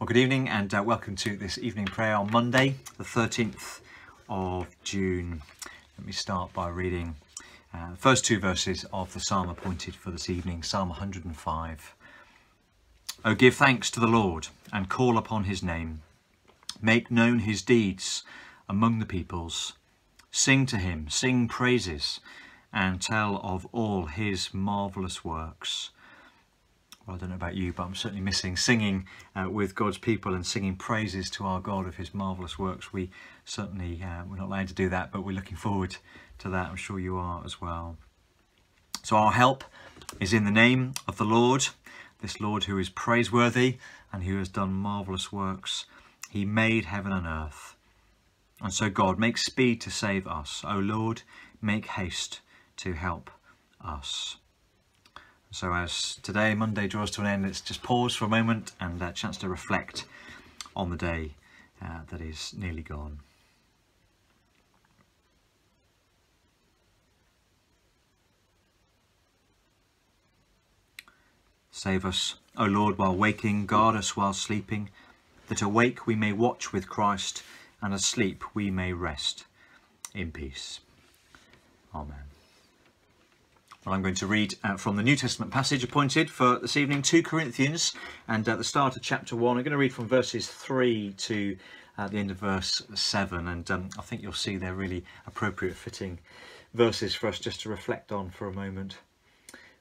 Well, good evening and welcome to this evening prayer on Monday, the 13th of June. Let me start by reading the first two verses of the psalm appointed for this evening, Psalm 105. O give thanks to the Lord and call upon his name. Make known his deeds among the peoples. Sing to him, sing praises, and tell of all his marvellous works. Well, I don't know about you, but I'm certainly missing singing with God's people and singing praises to our God of his marvellous works. We certainly, we're not allowed to do that, but we're looking forward to that. I'm sure you are as well. So our help is in the name of the Lord, this Lord who is praiseworthy and who has done marvellous works. He made heaven and earth. And so God, make speed to save us. O Lord, make haste to help us. So as today, Monday, draws to an end, let's just pause for a moment and a chance to reflect on the day that is nearly gone. Save us, O Lord, while waking, guard us while sleeping, that awake we may watch with Christ, and asleep we may rest in peace. Amen. Well, I'm going to read from the New Testament passage appointed for this evening, 2 Corinthians, and at the start of chapter 1. I'm going to read from verses 3 to the end of verse 7, and I think you'll see they're really appropriate fitting verses for us just to reflect on for a moment.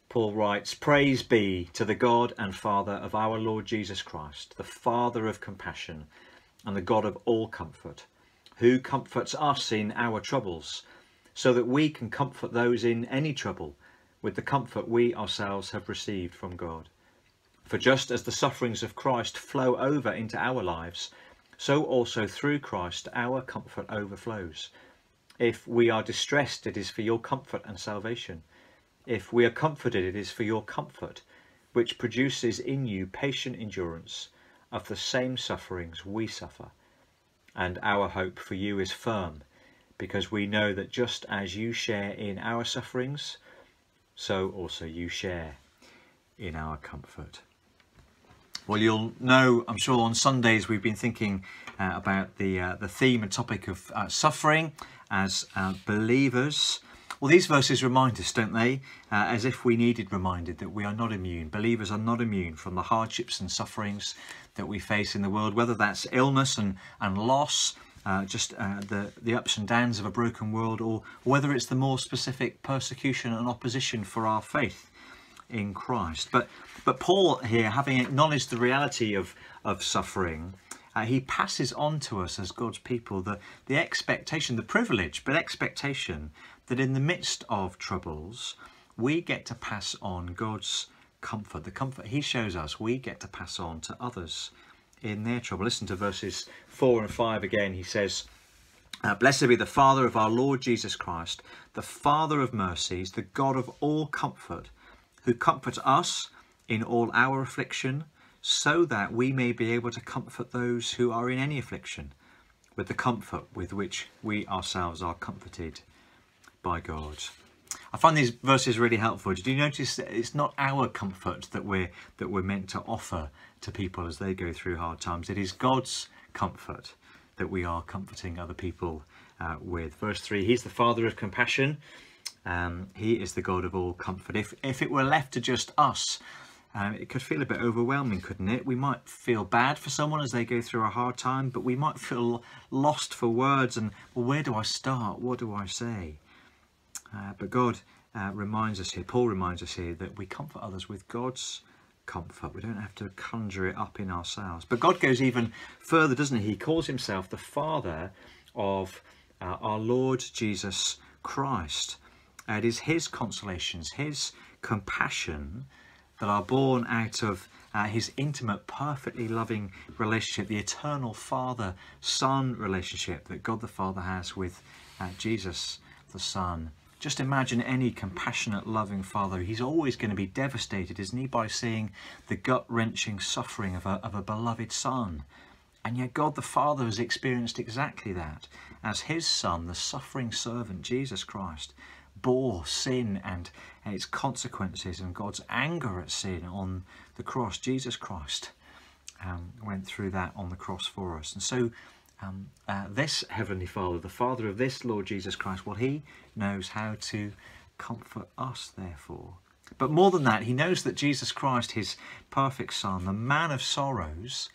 Paul writes, "Praise be to the God and Father of our Lord Jesus Christ, the Father of compassion and the God of all comfort, who comforts us in our troubles, so that we can comfort those in any trouble with the comfort we ourselves have received from God. For just as the sufferings of Christ flow over into our lives, so also through Christ our comfort overflows. If we are distressed, it is for your comfort and salvation. If we are comforted, it is for your comfort, which produces in you patient endurance of the same sufferings we suffer. And our hope for you is firm, because we know that just as you share in our sufferings, so also you share in our comfort." Well, you'll know, I'm sure, on Sundays we've been thinking about the theme and topic of suffering as believers. Well, these verses remind us, don't they, as if we needed reminded that we are not immune. Believers are not immune from the hardships and sufferings that we face in the world, whether that's illness and loss, just the ups and downs of a broken world, or whether it's the more specific persecution and opposition for our faith in Christ. But Paul here, having acknowledged the reality of suffering, he passes on to us as God's people the expectation, the privilege, but expectation that in the midst of troubles, we get to pass on God's comfort, the comfort he shows us, we get to pass on to others in their trouble. Listen to verses 4 and 5 again. He says, "Blessed be the Father of our Lord Jesus Christ, the Father of mercies, the God of all comfort, who comforts us in all our affliction, so that we may be able to comfort those who are in any affliction with the comfort with which we ourselves are comforted by God." I find these verses really helpful. Did you notice that it's not our comfort that we're meant to offer to people as they go through hard times? It is God's comfort that we are comforting other people with. Verse 3, he's the Father of compassion. He is the God of all comfort. If it were left to just us, it could feel a bit overwhelming, couldn't it? We might feel bad for someone as they go through a hard time, but we might feel lost for words and, well, where do I start? What do I say? But God reminds us here, Paul reminds us here, that we comfort others with God's comfort. We don't have to conjure it up in ourselves. But God goes even further, doesn't he? He calls himself the Father of our Lord Jesus Christ. It is his consolations, his compassion that are born out of his intimate, perfectly loving relationship, the eternal Father-Son relationship that God the Father has with Jesus the Son. Just imagine any compassionate, loving father. He's always going to be devastated, isn't he, by seeing the gut-wrenching suffering of a beloved son. And yet God the Father has experienced exactly that as his son, the suffering servant, Jesus Christ, bore sin and its consequences and God's anger at sin on the cross. Jesus Christ went through that on the cross for us. And so this Heavenly Father, the Father of this Lord Jesus Christ, well, he knows how to comfort us, therefore. But more than that, he knows that Jesus Christ, his perfect Son, the man of sorrows,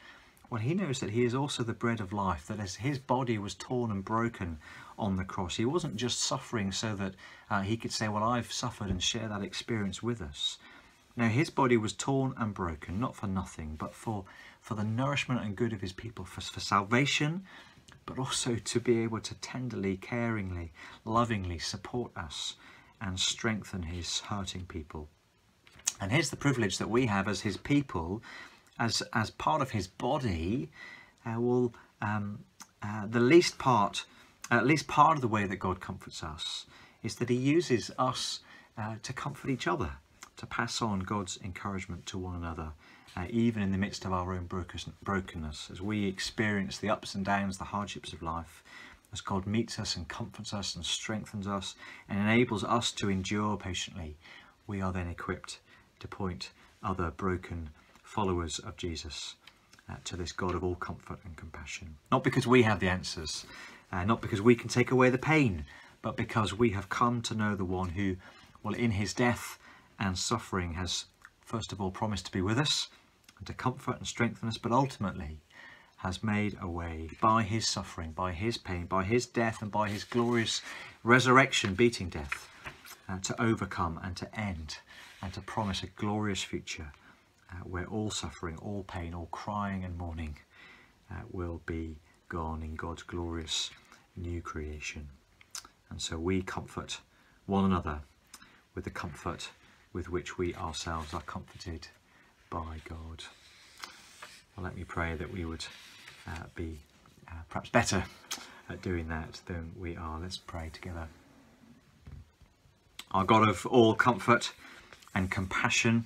well, he knows that he is also the bread of life, that as his body was torn and broken on the cross, he wasn't just suffering so that he could say, well, I've suffered, and share that experience with us. Now, his body was torn and broken, not for nothing, but for the nourishment and good of his people, for salvation, but also to be able to tenderly, caringly, lovingly support us and strengthen his hurting people. And here's the privilege that we have as his people, as part of his body, at least part of the way that God comforts us is that he uses us to comfort each other, to pass on God's encouragement to one another, even in the midst of our own brokenness, as we experience the ups and downs, the hardships of life, as God meets us and comforts us and strengthens us and enables us to endure patiently. We are then equipped to point other broken followers of Jesus to this God of all comfort and compassion. Not because we have the answers, not because we can take away the pain, but because we have come to know the one who, well, in his death and suffering has first of all promised to be with us and to comfort and strengthen us, but ultimately has made a way by his suffering, by his pain, by his death, and by his glorious resurrection, beating death, to overcome and to end and to promise a glorious future where all suffering, all pain, all crying and mourning will be gone in God's glorious new creation. And so we comfort one another with the comfort with which we ourselves are comforted by God. Well, let me pray that we would be perhaps better at doing that than we are. Let's pray together. Our God of all comfort and compassion,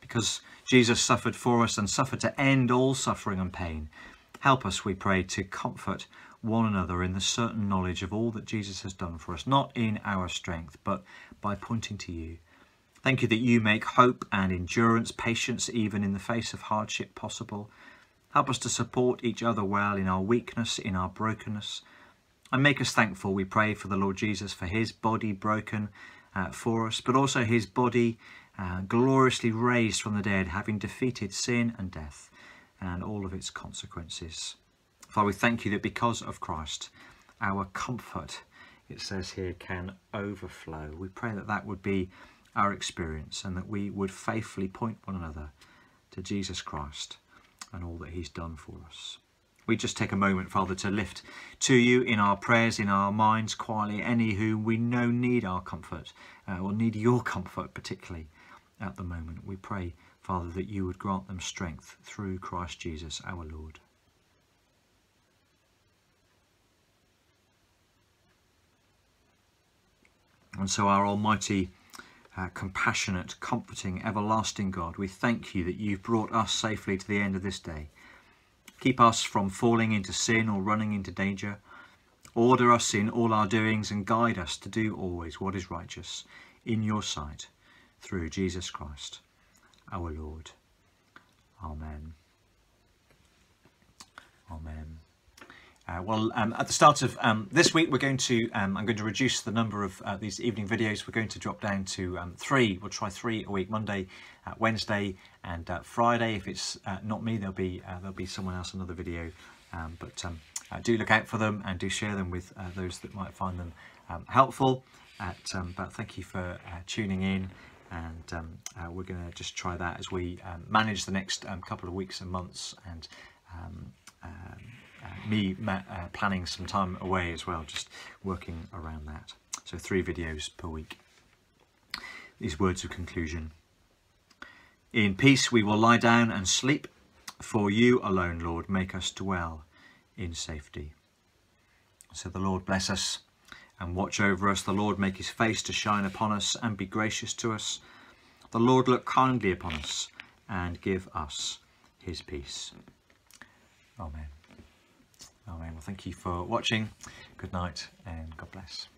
because Jesus suffered for us and suffered to end all suffering and pain, help us, we pray, to comfort one another in the certain knowledge of all that Jesus has done for us, not in our strength, but by pointing to you. Thank you that you make hope and endurance, patience, even in the face of hardship, possible. Help us to support each other well in our weakness, in our brokenness. And make us thankful, we pray, for the Lord Jesus, for his body broken for us, but also his body gloriously raised from the dead, having defeated sin and death and all of its consequences. Father, we thank you that because of Christ, our comfort, it says here, can overflow. We pray that that would be our experience, and that we would faithfully point one another to Jesus Christ and all that he's done for us. We just take a moment, Father, to lift to you in our prayers, in our minds, quietly, any whom we know need our comfort, or need your comfort particularly at the moment. We pray, Father, that you would grant them strength through Christ Jesus our Lord. And so, our almighty, compassionate, comforting, everlasting God, we thank you that you've brought us safely to the end of this day. Keep us from falling into sin or running into danger. Order us in all our doings and guide us to do always what is righteous in your sight, through Jesus Christ, our Lord. Amen. Amen. At the start of this week, we're going to I'm going to reduce the number of these evening videos. We're going to drop down to three. We'll try three a week: Monday, Wednesday, and Friday. If it's not me, there'll be someone else, another video. Do look out for them and do share them with those that might find them helpful. But thank you for tuning in. And we're going to just try that as we manage the next couple of weeks and months, and planning some time away as well, just working around that. So 3 videos per week. These words of conclusion. In peace we will lie down and sleep, for you alone, Lord, make us dwell in safety. So the Lord bless us and watch over us. The Lord make his face to shine upon us and be gracious to us. The Lord look kindly upon us and give us his peace. Amen. Amen. Well, thank you for watching. Good night and God bless.